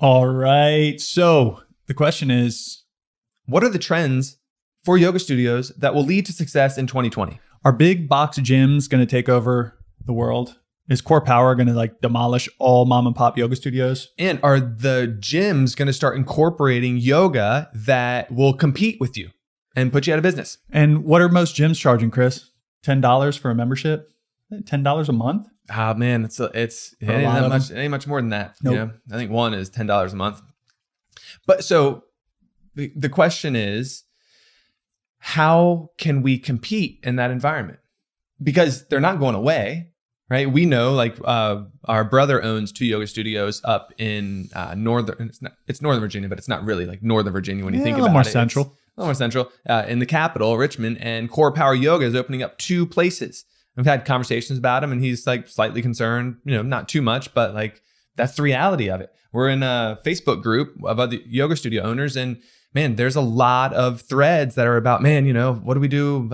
All right. So the question is, what are the trends for yoga studios that will lead to success in 2020? Are big box gyms going to take over the world? Is CorePower going to like demolish all mom and pop yoga studios? And are the gyms going to start incorporating yoga that will compete with you and put you out of business? And what are most gyms charging, Chris? $10 for a membership? $10 a month? Ah, man, it ain't much more than that. Nope. You know? I think one is $10 a month. But so the question is, how can we compete in that environment? Because they're not going away, right? We know, like, our brother owns 2 yoga studios up in it's Northern Virginia, but it's not really like Northern Virginia when you think about it. A little more central, in the capital, Richmond, and CorePower Yoga is opening up 2 places. I've had conversations about him, and he's like slightly concerned, you know, not too much, but like that's the reality of it. We're in a Facebook group of other yoga studio owners, and man, there's a lot of threads that are about, man, you know, what do we do?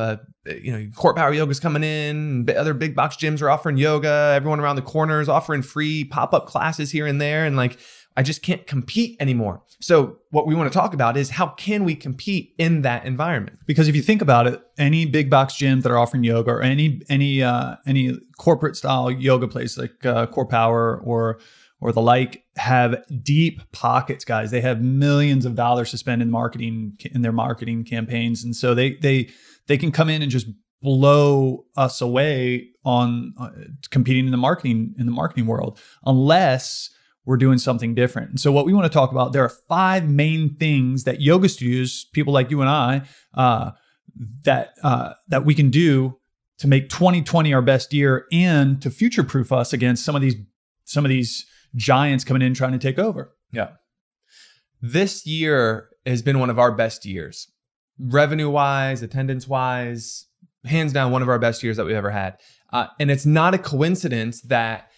You know, CorePower Yoga is coming in, other big box gyms are offering yoga, everyone around the corner is offering free pop-up classes here and there, and like, I just can't compete anymore. So what we want to talk about is, how can we compete in that environment? Because if you think about it, any big box gyms that are offering yoga, or any corporate style yoga place like CorePower or the like, have deep pockets, guys. They have millions of dollars to spend in marketing, in their marketing campaigns, and so they can come in and just blow us away on competing in the marketing world, unless we're doing something different. And so what we want to talk about, there are 5 main things that yoga studios, people like you and I, that we can do to make 2020 our best year and to future-proof us against some of these giants coming in trying to take over. Yeah. This year has been one of our best years. Revenue-wise, attendance-wise, hands down one of our best years that we've ever had. And it's not a coincidence that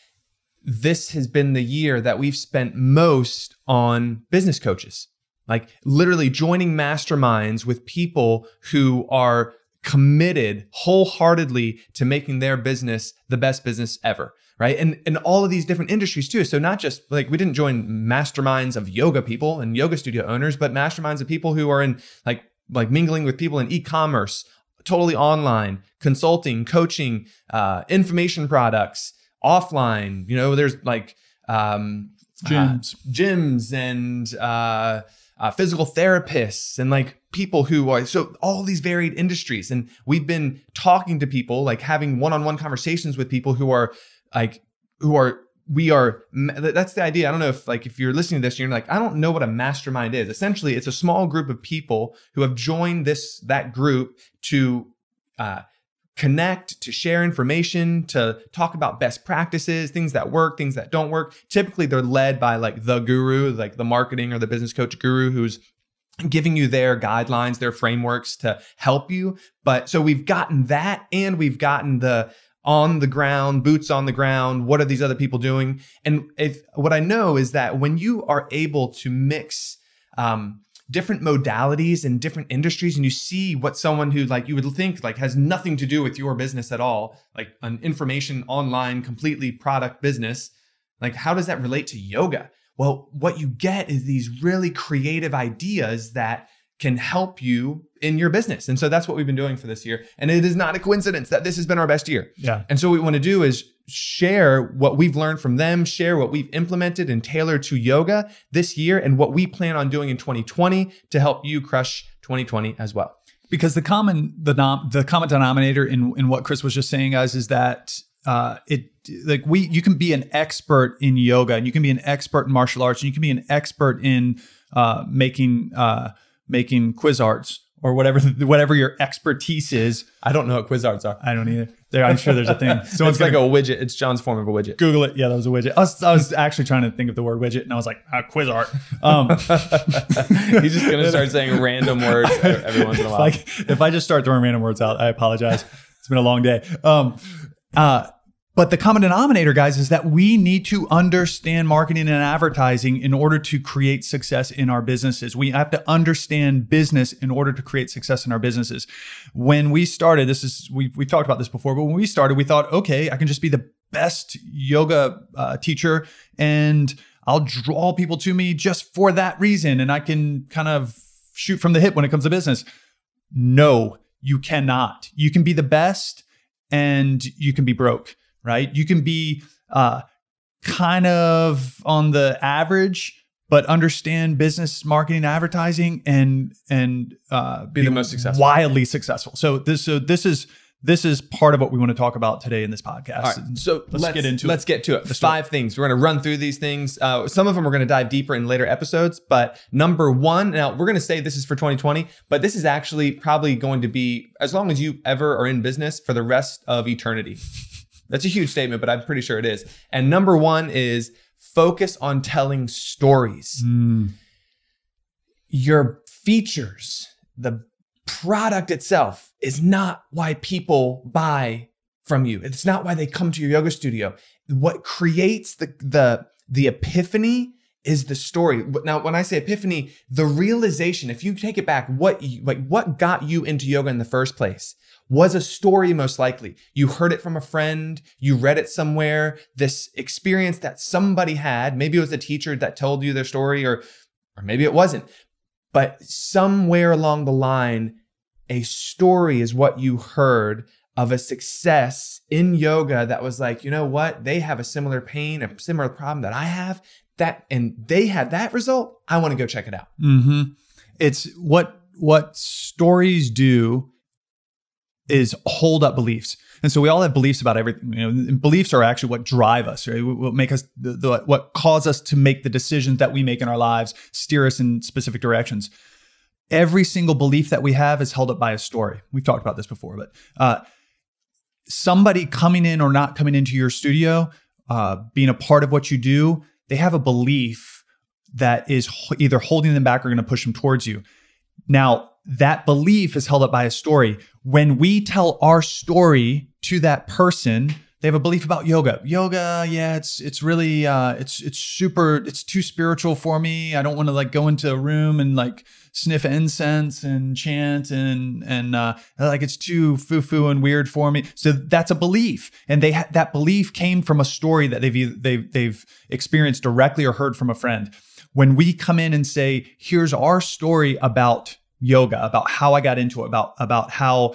this has been the year that we've spent most on business coaches, like literally joining masterminds with people who are committed wholeheartedly to making their business the best business ever, right? And all of these different industries too. So not just like, we didn't join masterminds of yoga people and yoga studio owners, but masterminds of people who are in like mingling with people in e-commerce, totally online, consulting, coaching, information products, offline, you know, there's like gyms and physical therapists and like people who are, so all these varied industries. And we've been talking to people, like having one-on-one conversations with people that's the idea. I don't know if you're listening to this and you're like, I don't know what a mastermind is. Essentially, it's a small group of people who have joined that group to connect, to share information, to talk about best practices, things that work, things that don't work. Typically, they're led by like the guru, like the marketing or the business coach guru, who's giving you their guidelines, their frameworks to help you. But so we've gotten that, and we've gotten the on the ground, boots on the ground. What are these other people doing? And what I know is that when you are able to mix different modalities and different industries, and you see what someone who like you would think like has nothing to do with your business at all, like an information online, completely product business, like how does that relate to yoga? Well, what you get is these really creative ideas that can help you in your business. And so that's what we've been doing for this year. And it is not a coincidence that this has been our best year. Yeah. And so what we want to do is share what we've learned from them, share what we've implemented and tailored to yoga this year, and what we plan on doing in 2020 to help you crush 2020 as well. Because the common denominator in what Chris was just saying, guys, is that you can be an expert in yoga, and you can be an expert in martial arts, and you can be an expert in making quiz arts, or whatever your expertise is. I don't know what quiz arts are. I don't either. I'm sure there's a thing. So it's like a widget. It's John's form of a widget. Google it. Yeah, that was a widget. I was actually trying to think of the word widget, and I was like, quiz art. He's just going to start saying random words every once in a while. Like, if I just start throwing random words out, I apologize. It's been a long day. But the common denominator, guys, is that we need to understand marketing and advertising in order to create success in our businesses. We have to understand business in order to create success in our businesses. When we started, we talked about this before, but when we started, we thought, okay, I can just be the best yoga teacher, and I'll draw people to me just for that reason, and I can kind of shoot from the hip when it comes to business. No, you cannot. You can be the best and you can be broke, right? You can be kind of on the average, but understand business, marketing, advertising, and be the most successful, wildly successful. So this is part of what we want to talk about today in this podcast. All right, so let's get to it. There's 5 things. We're going to run through these things. Some of them we're going to dive deeper in later episodes. But number one, now we're going to say this is for 2020, but this is actually probably going to be as long as you ever are in business for the rest of eternity. That's a huge statement, but I'm pretty sure it is. And number one is focus on telling stories. Mm. Your features, the product itself is not why people buy from you. It's not why they come to your yoga studio. What creates the epiphany is the story. Now, when I say epiphany, the realization, if you take it back, what got you into yoga in the first place was a story most likely. You heard it from a friend, you read it somewhere, this experience that somebody had, maybe it was a teacher that told you their story or maybe it wasn't. But somewhere along the line, a story is what you heard of a success in yoga that was like, you know what? They have a similar pain, a similar problem that I have, that, and they had that result. I want to go check it out. Mm-hmm. It's what stories do is hold up beliefs. And so we all have beliefs about everything. You know, beliefs are actually what drive us, right? What make us, what cause us to make the decisions that we make in our lives, steer us in specific directions. Every single belief that we have is held up by a story. We've talked about this before, but somebody coming in or not coming into your studio, being a part of what you do, they have a belief that is either holding them back or going to push them towards you. Now, that belief is held up by a story. When we tell our story to that person, they have a belief about yoga. Yoga, yeah, it's really it's super. It's too spiritual for me. I don't want to like go into a room and like sniff incense and chant and like it's too foo-foo and weird for me. So that's a belief, and that belief came from a story that they've experienced directly or heard from a friend. When we come in and say, "Here's our story about yoga, about how I got into it, about how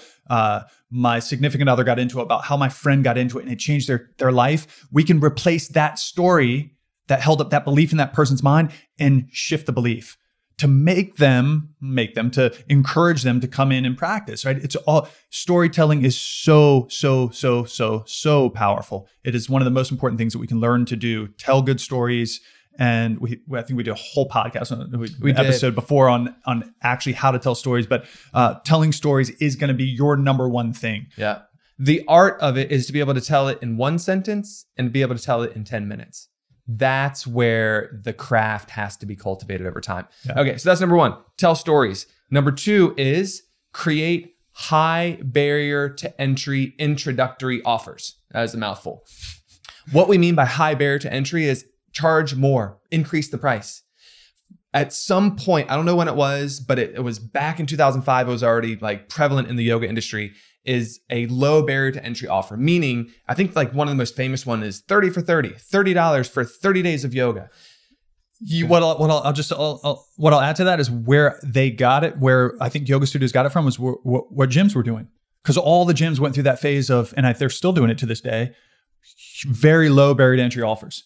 my significant other got into it, about how my friend got into it, and it changed their life," we can replace that story that held up that belief in that person's mind and shift the belief to make them to encourage them to come in and practice, right? It's all storytelling is so powerful. It is one of the most important things that we can learn to do. Tell good stories. And I think we did a whole podcast episode before on actually how to tell stories, but telling stories is going to be your number one thing. Yeah. The art of it is to be able to tell it in one sentence and be able to tell it in 10 minutes. That's where the craft has to be cultivated over time. Yeah. Okay. So that's number one, tell stories. Number two is create high barrier to entry introductory offers. That is a mouthful. What we mean by high barrier to entry is charge more, increase the price. At some point, I don't know when it was, but it was back in 2005, it was already like prevalent in the yoga industry, is a low barrier to entry offer. Meaning, I think like one of the most famous one is 30 for 30, $30 for 30 days of yoga. What I'll add to that is where they got it, where I think yoga studios got it from was what gyms were doing. Because all the gyms went through that phase of, and they're still doing it to this day, very low barrier to entry offers.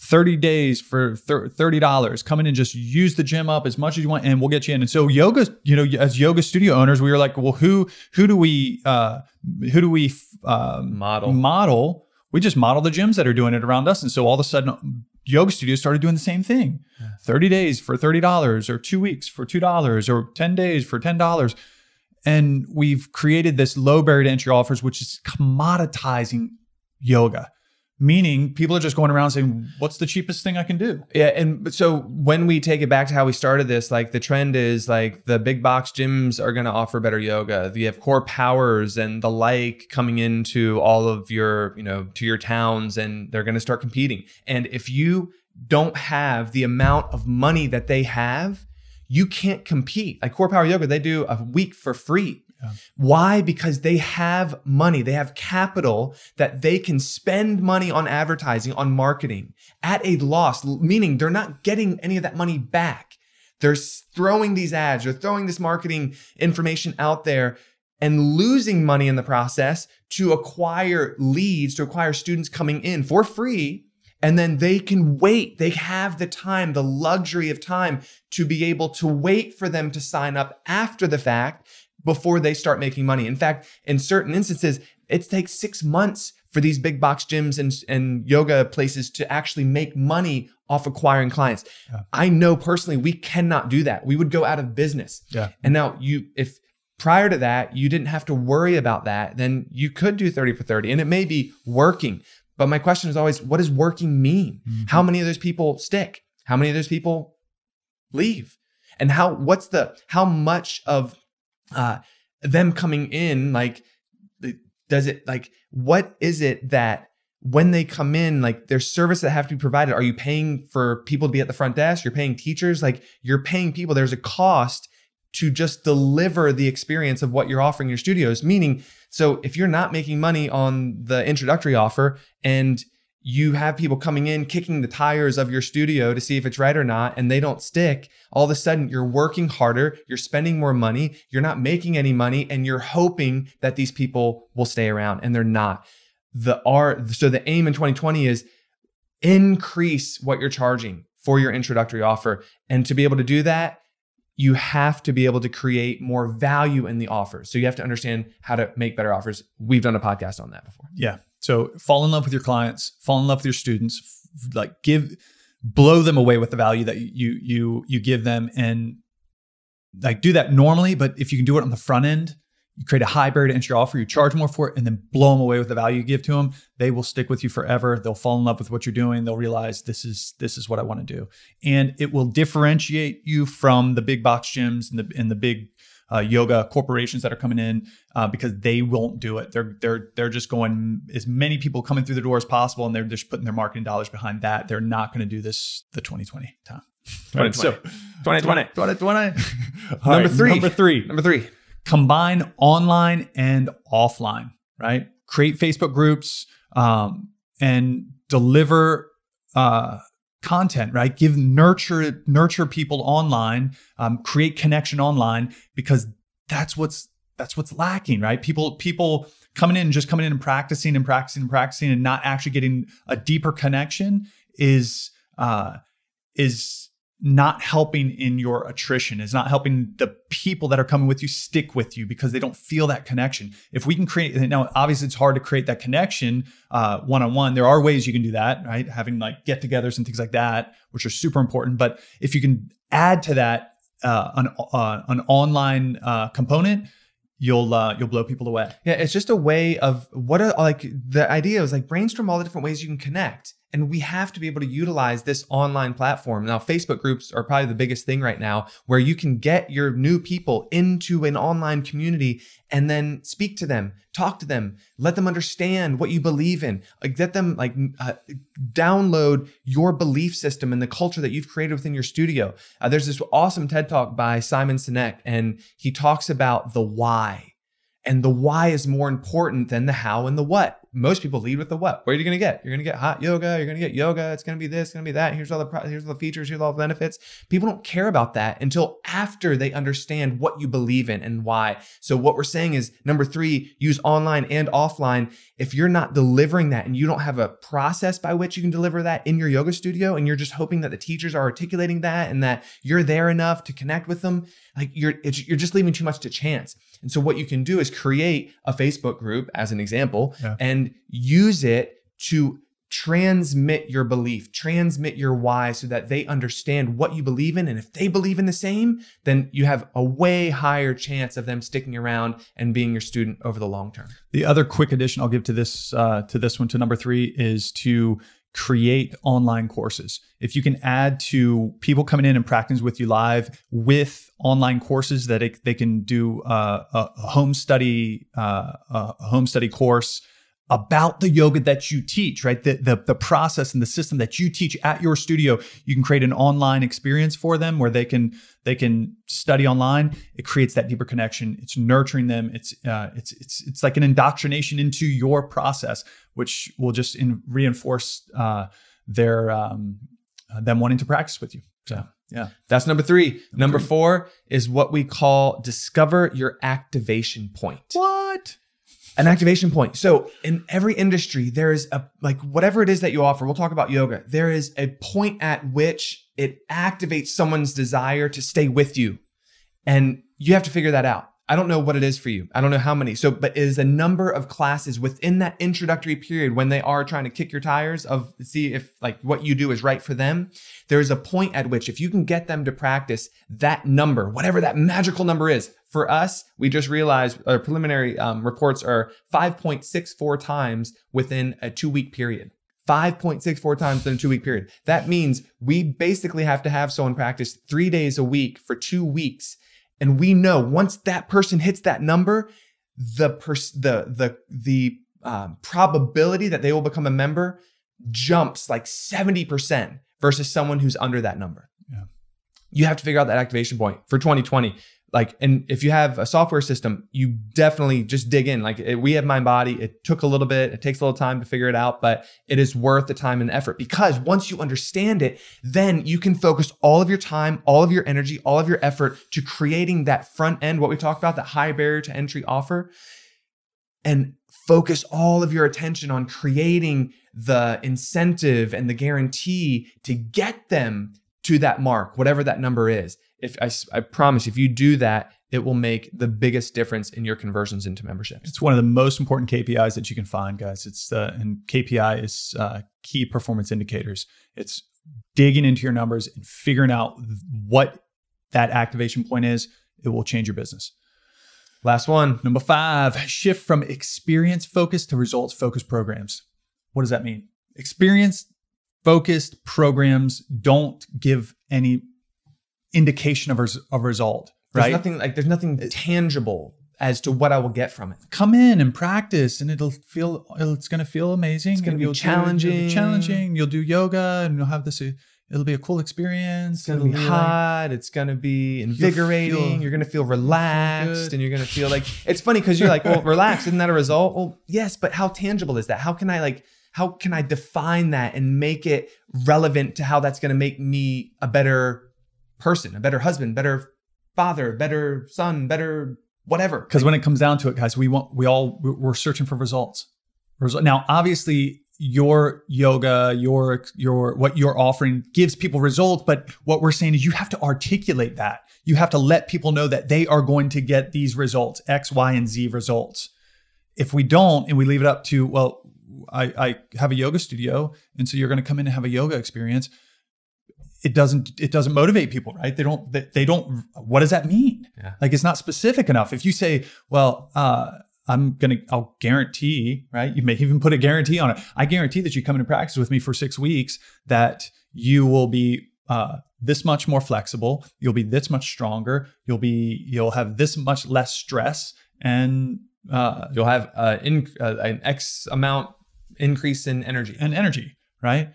30 days for $30. Come in and just use the gym up as much as you want and we'll get you in. And so yoga, you know, as yoga studio owners, we were like, well, who do we model? We just model the gyms that are doing it around us. And so all of a sudden yoga studios started doing the same thing. Yeah. 30 days for $30 or 2 weeks for $2 or 10 days for $10. And we've created this low barrier to entry offers, which is commoditizing yoga. Meaning people are just going around saying, what's the cheapest thing I can do? Yeah. And so when we take it back to how we started this, like the trend is like the big box gyms are going to offer better yoga. You have CorePower and the like coming into all of your, you know, to your towns, and they're going to start competing. And if you don't have the amount of money that they have, you can't compete. Like CorePower Yoga, they do a week for free. Yeah. Why? Because they have money. They have capital that they can spend money on advertising, on marketing at a loss, meaning they're not getting any of that money back. They're throwing these ads, they're throwing this marketing information out there and losing money in the process to acquire leads, to acquire students coming in for free. And then they can wait. They have the time, the luxury of time to be able to wait for them to sign up after the fact before they start making money. In fact, in certain instances, it takes 6 months for these big box gyms and yoga places to actually make money off acquiring clients. Yeah. I know personally, we cannot do that. We would go out of business. Yeah. And now if prior to that, you didn't have to worry about that, then you could do 30 for 30 and it may be working. But my question is always, what does working mean? Mm-hmm. How many of those people stick? How many of those people leave? And how much of them coming in, what is it that when they come in, like there's service that have to be provided? Are you paying for people to be at the front desk? You're paying teachers, like you're paying people. There's a cost to just deliver the experience of what you're offering your studios, meaning, so if you're not making money on the introductory offer and you have people coming in, kicking the tires of your studio to see if it's right or not, and they don't stick, all of a sudden you're working harder, you're spending more money, you're not making any money, and you're hoping that these people will stay around, and they're not. So the aim in 2020 is increase what you're charging for your introductory offer. And to be able to do that, you have to be able to create more value in the offers. So you have to understand how to make better offers. We've done a podcast on that before. Yeah. So fall in love with your clients, fall in love with your students, like blow them away with the value that you give them, and like do that normally. But if you can do it on the front end, you create a high barrier to entry offer, you charge more for it, and then blow them away with the value you give to them. They will stick with you forever. They'll fall in love with what you're doing. They'll realize this is what I want to do. And it will differentiate you from the big box gyms and the big yoga corporations that are coming in because they won't do it. They're just going as many people coming through the door as possible, and they're just putting their marketing dollars behind that. They're not going to do this the 2020 time. 2020. Number three. Combine online and offline, right? Create Facebook groups and deliver content, right? Nurture people online, create connection online, because that's what's lacking, right? People coming in, just coming in and practicing and not actually getting a deeper connection is not helping in your attrition, is not helping the people that are coming with you stick with you because they don't feel that connection. If we can create, now obviously it's hard to create that connection one-on-one. There are ways you can do that, right? Having like get-togethers and things like that, which are super important. But if you can add to that an online component, you'll blow people away. Yeah, it's just a way of the idea was like brainstorm all the different ways you can connect. And we have to be able to utilize this online platform. Now, Facebook groups are probably the biggest thing right now, where you can get your new people into an online community and then speak to them, talk to them, let them understand what you believe in, let them download your belief system and the culture that you've created within your studio. There's this awesome TED Talk by Simon Sinek, and he talks about the why. And the why is more important than the how and the what. Most people lead with the what. Where are you going to get? You're going to get hot yoga. You're going to get yoga. It's going to be this, going to be that. Here's all the features. Here's all the benefits. People don't care about that until after they understand what you believe in and why. So what we're saying is, number three, use online and offline. If you're not delivering that and you don't have a process by which you can deliver that in your yoga studio, and you're just hoping that the teachers are articulating that and that you're there enough to connect with them, like you're just leaving too much to chance. And so what you can do is create a Facebook group as an example, yeah, and use it to transmit your belief, transmit your why, so that they understand what you believe in. And if they believe in the same, then you have a way higher chance of them sticking around and being your student over the long term. The other quick addition I'll give to number three, is to create online courses. If you can add to people coming in and practicing with you live with online courses that they can do a home study course, about the yoga that you teach, right? The process and the system that you teach at your studio. You can create an online experience for them where they can study online. It creates that deeper connection. It's nurturing them. It's like an indoctrination into your process, which will just reinforce them wanting to practice with you. So yeah, that's number three. Number four is what we call discover your activation point. What? An activation point. So in every industry, there is a, like whatever it is that you offer, we'll talk about yoga. There is a point at which it activates someone's desire to stay with you. And you have to figure that out. I don't know what it is for you. I don't know how many. So, but it is a number of classes within that introductory period when they are trying to kick your tires of see if like what you do is right for them. There is a point at which if you can get them to practice that number, whatever that magical number is. For us, we just realized our preliminary reports are 5.64 times within a 2-week period. 5.64 times in a 2-week period. That means we basically have to have someone practice 3 days a week for 2 weeks. And we know once that person hits that number, the probability that they will become a member jumps like 70% versus someone who's under that number. Yeah. You have to figure out that activation point for 2020. Like, and if you have a software system, you definitely just dig in. Like we have MindBody, it took a little bit, it takes a little time to figure it out, but it is worth the time and effort because once you understand it, then you can focus all of your time, all of your energy, all of your effort to creating that front end, what we talked about, that high barrier to entry offer, and focus all of your attention on creating the incentive and the guarantee to get them to that mark, whatever that number is. I promise if you do that, it will make the biggest difference in your conversions into memberships. It's one of the most important KPIs that you can find, guys. It's and KPI is key performance indicators. It's digging into your numbers and figuring out what that activation point is. It will change your business. Last one, number five, shift from experience-focused to results-focused programs. What does that mean? Experience-focused programs don't give any indication of result, right? There's nothing tangible as to what I will get from it. Come in and practice and it's going to feel amazing. It's going to be challenging. You'll do yoga and you'll have this, it'll be a cool experience. It's going to be hot. It's going to be invigorating. You're going to feel relaxed and you're going to feel like, it's funny because you're like, well, relaxed, isn't that a result? Well, yes, but how tangible is that? How can I define that and make it relevant to how that's going to make me a better person, a better husband, better father, better son, better whatever. Because when it comes down to it, guys, we're searching for results. Now, obviously, your yoga, what you're offering gives people results, but what we're saying is you have to articulate that. You have to let people know that they are going to get these results, X, Y, and Z results. If we don't, and we leave it up to, well, I have a yoga studio, and so you're going to come in and have a yoga experience. It doesn't motivate people, right? They don't, what does that mean? Yeah. Like, it's not specific enough. If you say, well, I'll guarantee, right? You may even put a guarantee on it. I guarantee that you come into practice with me for 6 weeks, that you will be this much more flexible. You'll be this much stronger. You'll have this much less stress, and you'll have an X amount increase in energy. Right?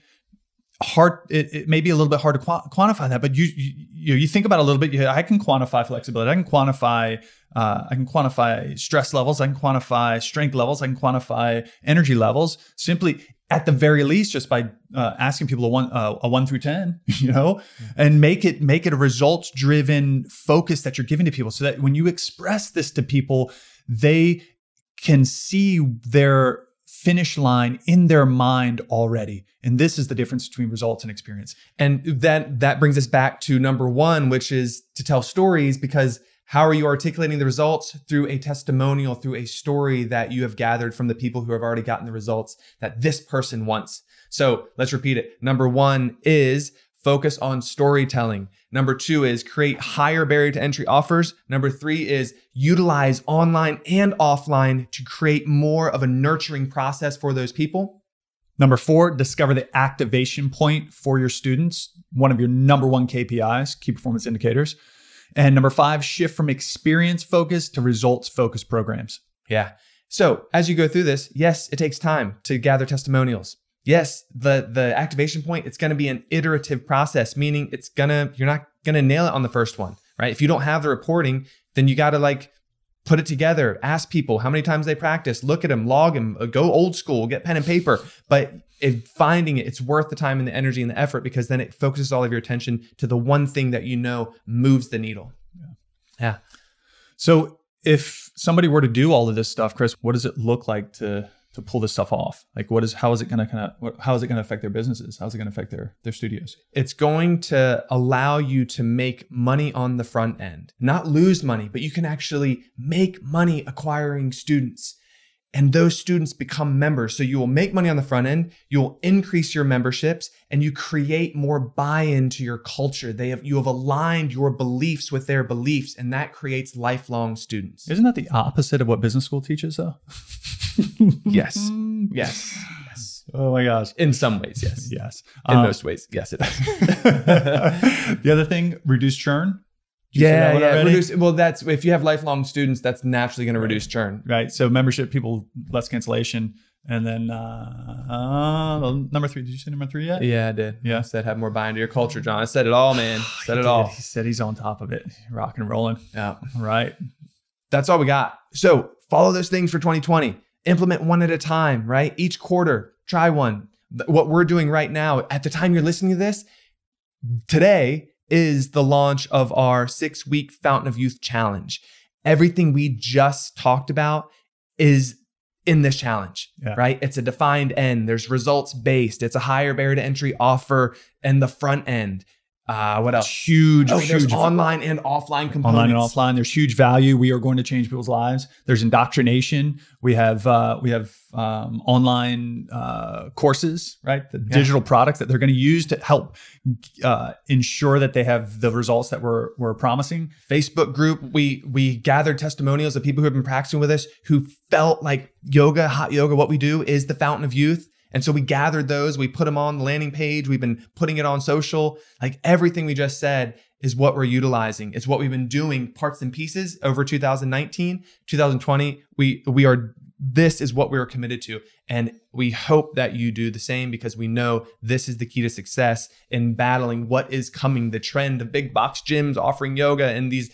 Hard. It may be a little bit hard to quantify that, but you think about it a little bit. I can quantify flexibility. I can quantify. I can quantify stress levels. I can quantify strength levels. I can quantify energy levels. Simply, at the very least, just by asking people a one through 10, and make it a results driven focus that you're giving to people, so that when you express this to people, they can see their finish line in their mind already. And this is the difference between results and experience. And that brings us back to number one, which is to tell stories, because how are you articulating the results? Through a testimonial, through a story that you have gathered from the people who have already gotten the results that this person wants. So let's repeat it. Number one is focus on storytelling. Number two is create higher barrier to entry offers. Number three is utilize online and offline to create more of a nurturing process for those people. Number four, discover the activation point for your students, one of your number one KPIs, key performance indicators. And number five, shift from experience focused to results focused programs. Yeah. So as you go through this, yes, it takes time to gather testimonials. Yes, the activation point, it's going to be an iterative process, meaning it's you're not going to nail it on the first one, right? If you don't have the reporting, then you got to like put it together, ask people how many times they practice, look at them, log them, go old school, get pen and paper. But finding it, it's worth the time and the energy and the effort, because then it focuses all of your attention to the one thing that you know moves the needle. Yeah. So if somebody were to do all of this stuff, Chris, what does it look like to pull this stuff off? Like how is it going to affect their businesses? How's it going to affect their studios? It's going to allow you to make money on the front end, not lose money, but you can actually make money acquiring students, and those students become members. So you will make money on the front end, you'll increase your memberships, and you create more buy-in to your culture. You have aligned your beliefs with their beliefs, and that creates lifelong students. Isn't that the opposite of what business school teaches though? Yes. Yes. Yes. Oh my gosh. In some ways, yes. Yes. In most ways, yes, it does. The other thing, reduce churn. Yeah. Well, that's, if you have lifelong students, that's naturally going to reduce churn. Right. So membership, people, less cancellation. And then number three. Did you say number three yet? Yeah, I did. Yeah. I said have more buy-in to your culture, John. I said it all, man. Said it all. He said he's on top of it. Rock and rolling. Yeah. All right. That's all we got. So follow those things for 2020. Implement one at a time, right? Each quarter, try one. What we're doing right now, at the time you're listening to this, today is the launch of our 6-week Fountain of Youth Challenge. Everything we just talked about is in this challenge, right? It's a defined end. There's results based. It's a higher barrier to entry offer and the front end. What else? Huge online and offline components. Online and offline. There's huge value. We are going to change people's lives. There's indoctrination. We have online courses, right? Digital products that they're going to use to help ensure that they have the results that we're promising. Facebook group. We gathered testimonials of people who have been practicing with us who felt like yoga, hot yoga, what we do is the fountain of youth. And so we gathered those, we put them on the landing page, we've been putting it on social. Like everything we just said is what we're utilizing. It's what we've been doing parts and pieces over 2019, 2020. This is what we are committed to. And we hope that you do the same, because we know this is the key to success in battling what is coming, the trend of big box gyms offering yoga and these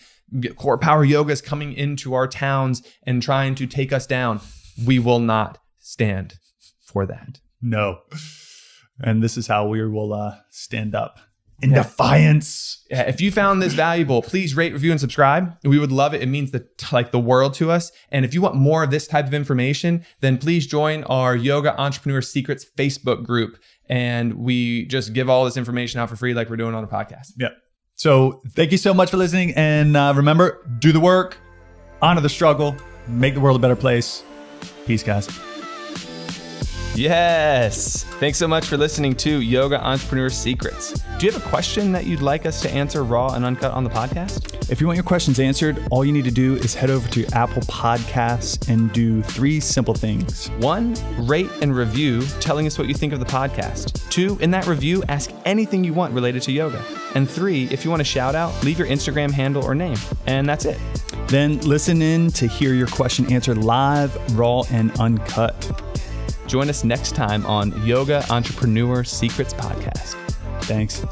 core power yogas coming into our towns and trying to take us down. We will not stand for that. No. And this is how we will stand up in defiance. Yeah. If you found this valuable, please rate, review, and subscribe. We would love it. It means the world to us. And if you want more of this type of information, then please join our Yoga Entrepreneur Secrets Facebook group. And we just give all this information out for free like we're doing on the podcast. Yeah. So thank you so much for listening. And remember, do the work, honor the struggle, make the world a better place. Peace, guys. Yes. Thanks so much for listening to Yoga Entrepreneur Secrets. Do you have a question that you'd like us to answer raw and uncut on the podcast? If you want your questions answered, all you need to do is head over to Apple Podcasts and do 3 simple things. 1, rate and review, telling us what you think of the podcast. 2, in that review, ask anything you want related to yoga. And 3, if you want a shout out, leave your Instagram handle or name. And that's it. Then listen in to hear your question answered live, raw, and uncut. Join us next time on Yoga Entrepreneur Secrets Podcast. Thanks.